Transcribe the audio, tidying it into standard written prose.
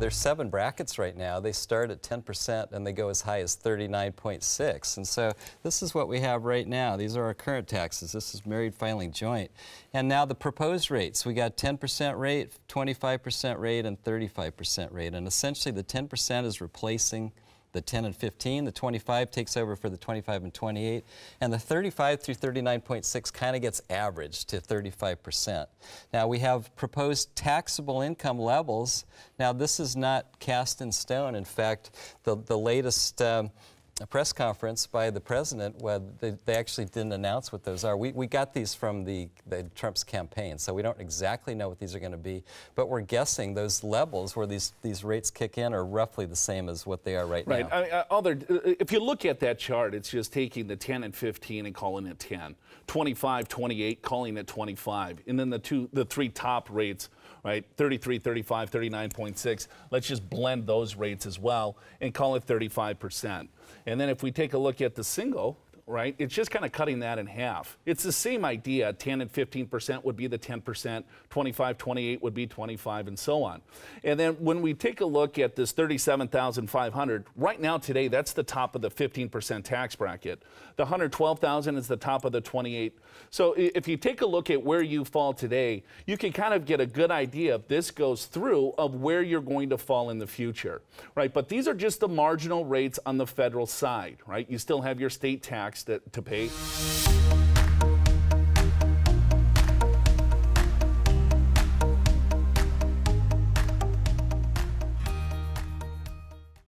There's 7 brackets right now. They start at 10% and they go as high as 39.6. And so this is what we have right now. These are our current taxes. This is married filing joint. And now the proposed rates. We got 10% rate, 25% rate, and 35% rate. And essentially the 10% is replacing the 10 and 15, the 25 takes over for the 25 and 28, and the 35 through 39.6 kind of gets averaged to 35%. Now we have proposed taxable income levels. Now this is not cast in stone. In fact, the latest press conference by the president, well, they actually didn't announce what those are. We got these from the Trump's campaign, so we don't exactly know what these are going to be, but we're guessing those levels where these rates kick in are roughly the same as what they are right now. If you look at that chart, it's just taking the 10 and 15 and calling it 10, 25, 28, calling it 25, and then the three top rates, right, 33, 35, 39.6, let's just blend those rates as well and call it 35%. And then if we take a look at the single, right, it's just kind of cutting that in half. It's the same idea. 10 and 15% would be the 10%, 25, 28 would be 25, and so on. And then when we take a look at this 37,500, right now today, that's the top of the 15% tax bracket. The 112,000 is the top of the 28. So if you take a look at where you fall today, you can kind of get a good idea, if this goes through, of where you're going to fall in the future, right? But these are just the marginal rates on the federal side, right? You still have your state tax to pay.